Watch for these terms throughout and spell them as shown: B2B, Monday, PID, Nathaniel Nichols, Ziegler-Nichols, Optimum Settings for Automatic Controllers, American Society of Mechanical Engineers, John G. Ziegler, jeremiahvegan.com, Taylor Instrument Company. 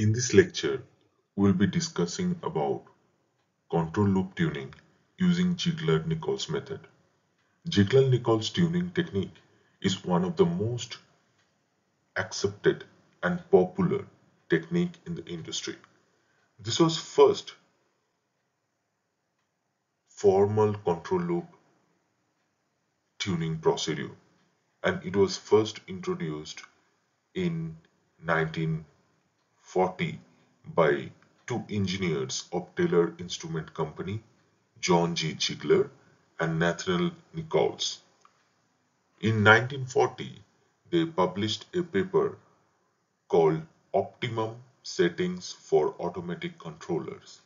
In this lecture, we'll be discussing about control loop tuning using Ziegler-Nichols method. Ziegler-Nichols tuning technique is one of the most accepted and popular technique in the industry. This was first formal control loop tuning procedure, and it was first introduced in 1940 by two engineers of Taylor Instrument Company, John G. Ziegler and Nathaniel Nichols. In 1940, they published a paper called Optimum Settings for Automatic Controllers,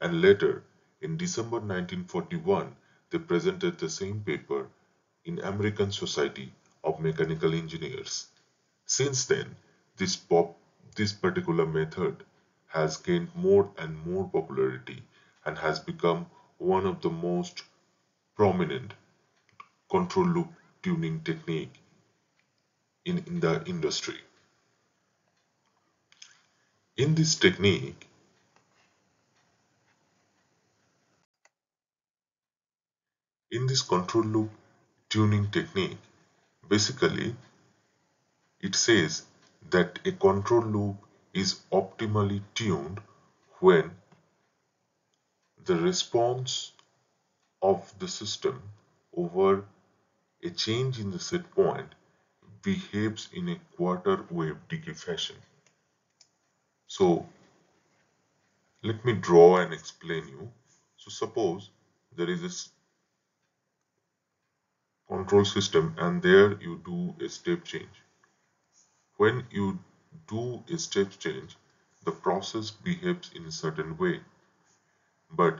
and later in December 1941, they presented the same paper in American Society of Mechanical Engineers. Since then, this particular method has gained more and more popularity and has become one of the most prominent control loop tuning technique in the industry. In this technique, basically it says that a control loop is optimally tuned when the response of the system over a change in the set point behaves in a quarter wave decay fashion. So let me draw and explain you. So suppose there is this control system and there you do a step change. When you do a step change, the process behaves in a certain way, but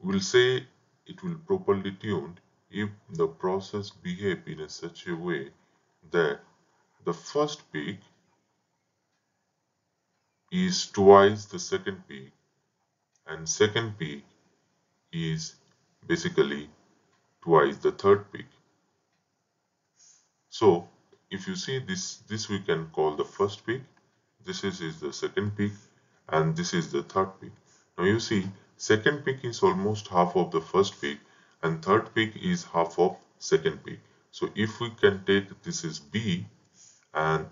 we'll say it will properly tuned if the process behaves in such a way that the first peak is twice the second peak and second peak is basically twice the third peak. So if you see this we can call the first peak, this is the second peak, and this is the third peak. Now you see, second peak is almost half of the first peak and third peak is half of second peak. So if we can take this is B and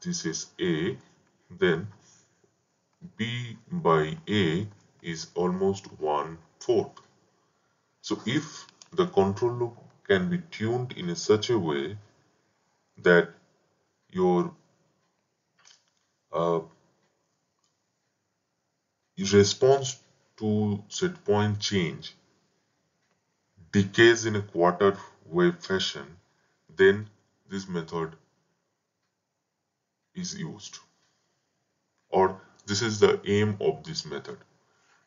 this is A, then B by A is almost 1/4. So if the control loop can be tuned in such a way that your response to set point change decays in a quarter wave fashion, then this method is used, or this is the aim of this method.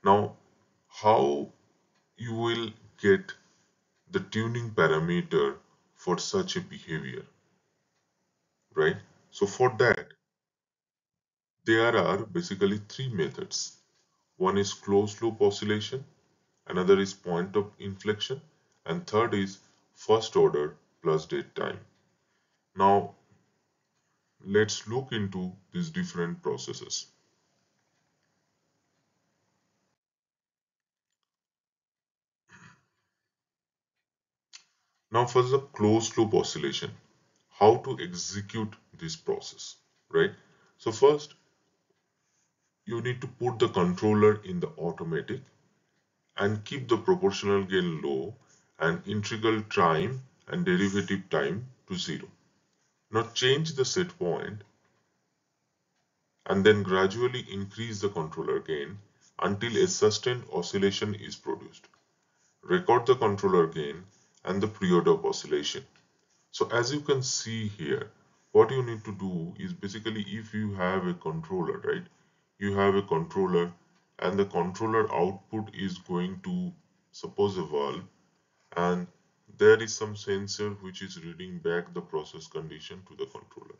Now, how you will get the tuning parameter for such a behavior? Right, so for that there are basically three methods. One is closed loop oscillation, another is point of inflection, and third is first order plus date time. Now let's look into these different processes. Now first, the closed loop oscillation. How to execute this process, right? So first you need to put the controller in the automatic and keep the proportional gain low and integral time and derivative time to 0. Now change the set point and then gradually increase the controller gain until a sustained oscillation is produced. Record the controller gain and the period of oscillation. So as you can see here, what you need to do is basically, if you have a controller, right, you have a controller and the controller output is going to, suppose, a valve, and there is some sensor which is reading back the process condition to the controller,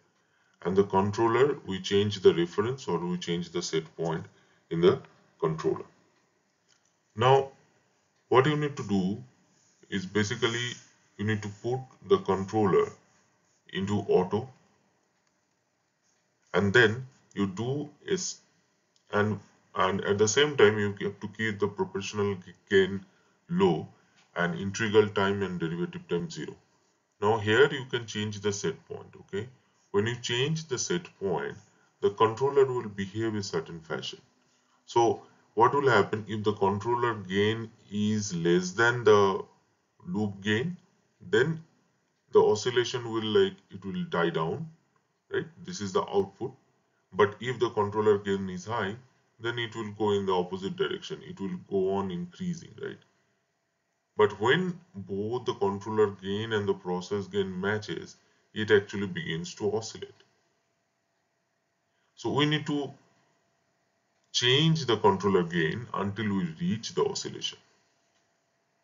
and the controller, we change the reference or we change the set point in the controller. Now what you need to do is basically you need to put the controller into auto and then you do a and at the same time you have to keep the proportional gain low and integral time and derivative time 0. Now here you can change the set point. Okay, when you change the set point, the controller will behave in a certain fashion. So what will happen if the controller gain is less than the loop gain? Then the oscillation will it will die down, right? This is the output. But if the controller gain is high, then it will go in the opposite direction. It will go on increasing, right? But when both the controller gain and the process gain matches, it actually begins to oscillate. So we need to change the controller gain until we reach the oscillation.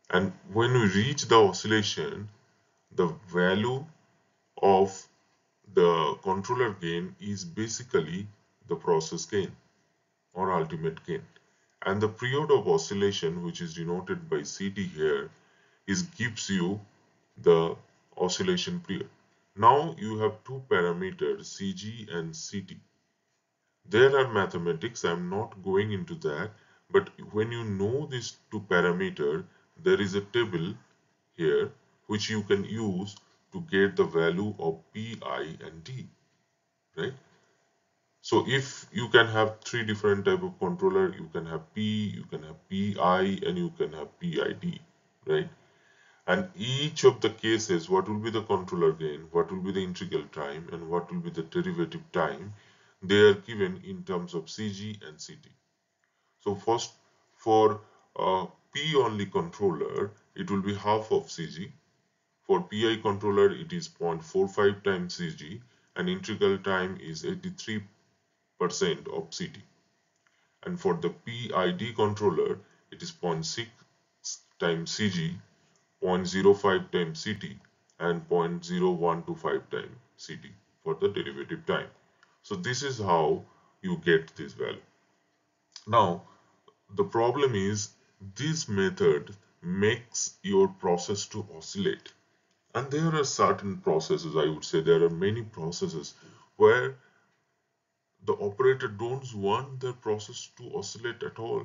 And when we reach the oscillation, the value of the controller gain is basically the process gain or ultimate gain. And the period of oscillation, which is denoted by CT here, gives you the oscillation period. Now you have two parameters, CG and CT. There are mathematics, I'm not going into that, but when you know these two parameters, there is a table here which you can use to get the value of P, I and D, right? So if you can have three different type of controller, you can have P, you can have PI, and you can have PID, right? And each of the cases, what will be the controller gain, what will be the integral time, and what will be the derivative time, they are given in terms of CG and CT. So first, for P only controller, it will be half of CG. For PI controller, it is 0.45 times CG, and integral time is 83% of CT. And for the PID controller, it is 0.6 times CG, 0.05 times CT, and 0.0125 times CT for the derivative time. So this is how you get this value. Now, the problem is this method makes your process to oscillate. And there are certain processes, I would say there are many processes where the operator don't want their process to oscillate at all,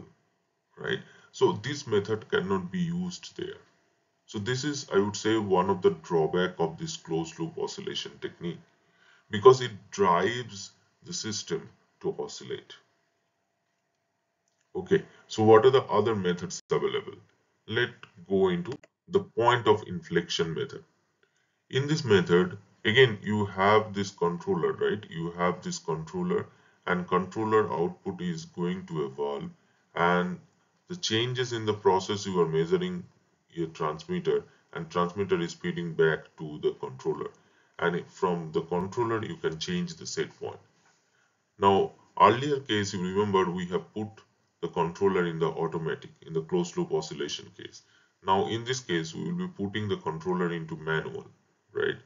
right? So this method cannot be used there. So this is, I would say, one of the drawbacks of this closed loop oscillation technique, because it drives the system to oscillate. Okay, so what are the other methods available? Let's go into the point of inflection method. In this method, again, you have this controller, right? You have this controller, and controller output is going to evolve, and the changes in the process you are measuring your transmitter, and transmitter is feeding back to the controller. And from the controller, you can change the set point. Now, earlier case, you remember we have put the controller in the automatic, in the closed loop oscillation case. Now, in this case, we will be putting the controller into manual, right?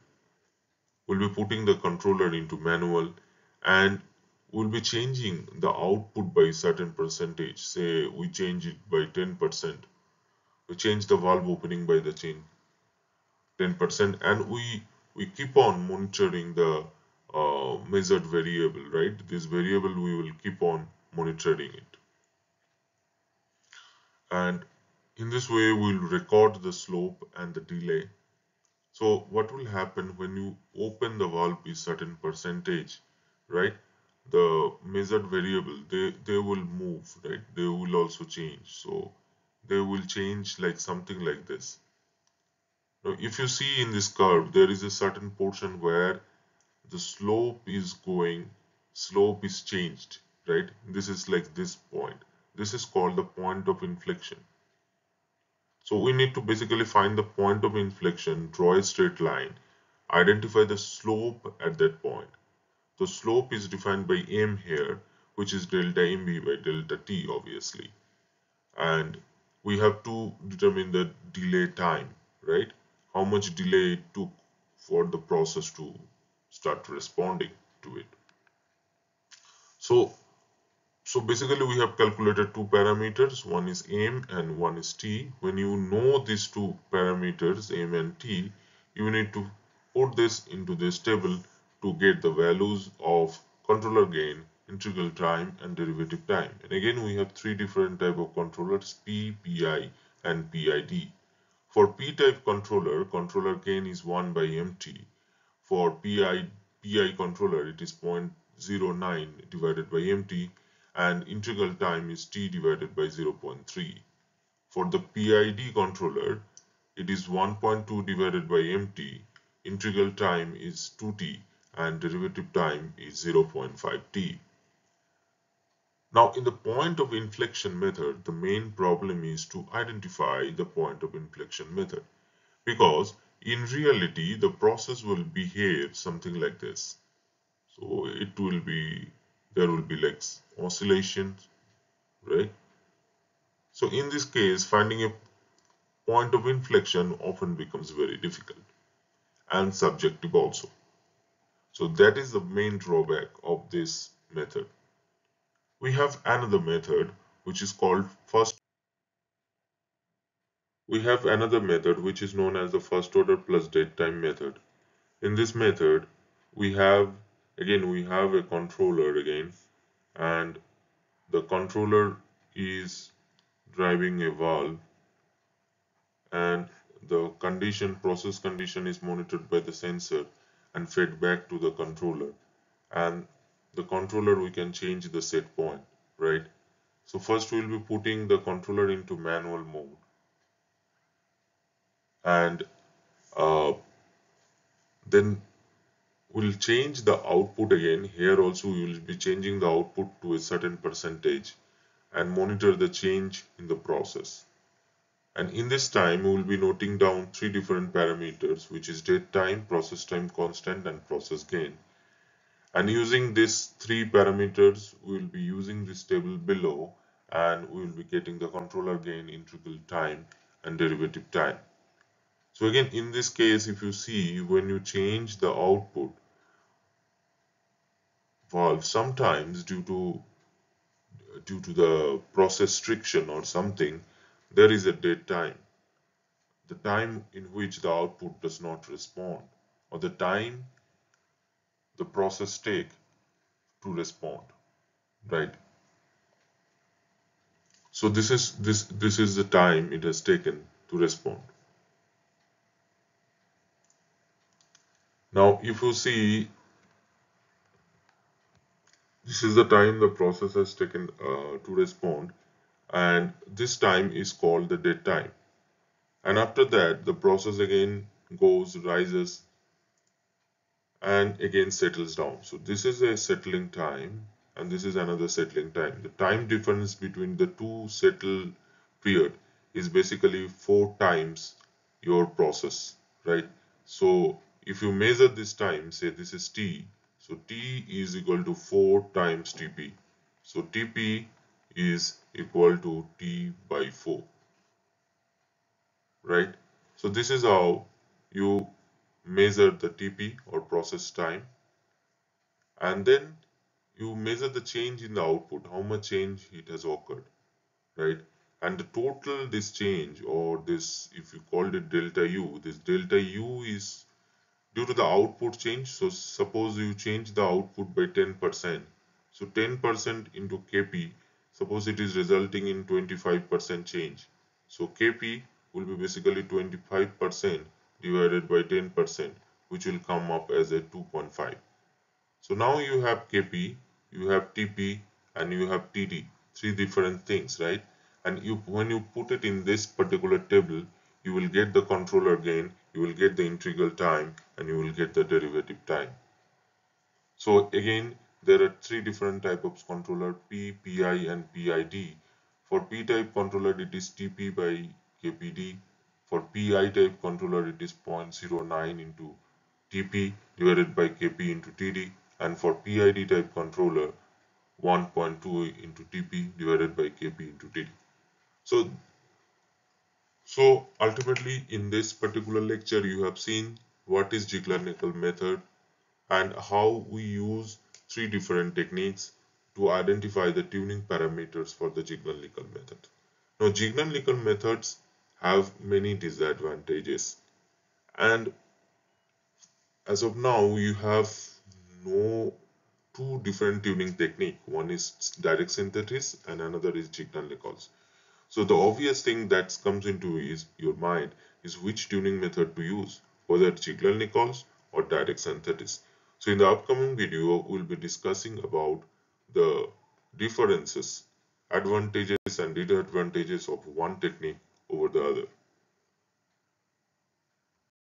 We'll be putting the controller into manual, and we'll be changing the output by a certain percentage. Say we change it by 10%. We change the valve opening by the 10%, and we keep on monitoring the measured variable, right? This variable, we will keep on monitoring it. And in this way, we'll record the slope and the delay. So what will happen when you open the valve is certain percentage, right? The measured variable, they will move, right? They will also change. So they will change like something like this. Now, if you see in this curve, there is a certain portion where the slope is changed, right? This is like this point. This is called the point of inflection. So we need to basically find the point of inflection, draw a straight line, identify the slope at that point. The slope is defined by M here, which is delta MB by delta T, obviously. And we have to determine the delay time, right? How much delay it took for the process to start responding to it. So basically we have calculated two parameters, one is M and one is T. When you know these two parameters, M and T, you need to put this into this table to get the values of controller gain integral time and derivative time. And again we have three different type of controllers, P, PI and PID. For P-type controller, controller gain is 1 by MT. For PI controller it is 0.09 divided by MT and integral time is T divided by 0.3. For the PID controller it is 1.2 divided by MT, integral time is 2T and derivative time is 0.5T. Now in the point of inflection method, the main problem is to identify the point of inflection method, because in reality the process will behave something like this. So it will be, there will be like oscillations, right? So in this case finding a point of inflection often becomes very difficult and subjective also. So that is the main drawback of this method. We have another method which is called first order plus date time method. In this method we have a controller again, and the controller is driving a valve, and the process condition is monitored by the sensor and fed back to the controller, and the controller we can change the set point, right? So first we will be putting the controller into manual mode, and then we'll change the output again. Here also we will be changing the output to a certain percentage and monitor the change in the process. And in this time we will be noting down three different parameters, which is date time, process time constant and process gain. And using these three parameters we will be using this table below, and we will be getting the controller gain, integral time and derivative time. So again in this case if you see, when you change the output valve, sometimes due to the process friction or something, there is a dead time, the time in which the output does not respond, or the time the process take to respond, right? So this is the time it has taken to respond. Now if you see, this is the time the process has taken to respond, and this time is called the dead time. And after that the process again rises and again settles down. So this is a settling time and this is another settling time. The time difference between the two settle period is basically 4 times your process, right? So if you measure this time, say this is T, so T is equal to 4 times TP. So TP is equal to T by 4, right? So this is how you measure the TP or process time, and then you measure the change in the output, how much change it has occurred, right? And the total this change, or this, if you called it delta U, this delta U is due to the output change. So suppose you change the output by 10%, so 10% into KP, suppose it is resulting in 25% change, so KP will be basically 25% divided by 10%, which will come up as a 2.5. So now you have KP, you have TP and you have TD, three different things, right? And when you put it in this particular table, you will get the controller gain, you will get the integral time and you will get the derivative time. So again there are three different types of controller, P, PI and PID. For P-type controller it is TP by KPD. For PI type controller it is 0.09 into TP divided by KP into TD, and for PID type controller 1.2 into TP divided by KP into TD. So ultimately in this particular lecture you have seen what is Ziegler-Nichols method and how we use three different techniques to identify the tuning parameters for the Ziegler-Nichols method. Now Ziegler-Nichols methods have many disadvantages, and as of now you have no two different tuning technique. One is direct synthesis and another is Ziegler-Nichols. So the obvious thing that comes into your mind is which tuning method to use, whether Ziegler-Nichols or direct synthesis. So in the upcoming video, we'll be discussing about the differences, advantages and disadvantages of one technique over the other.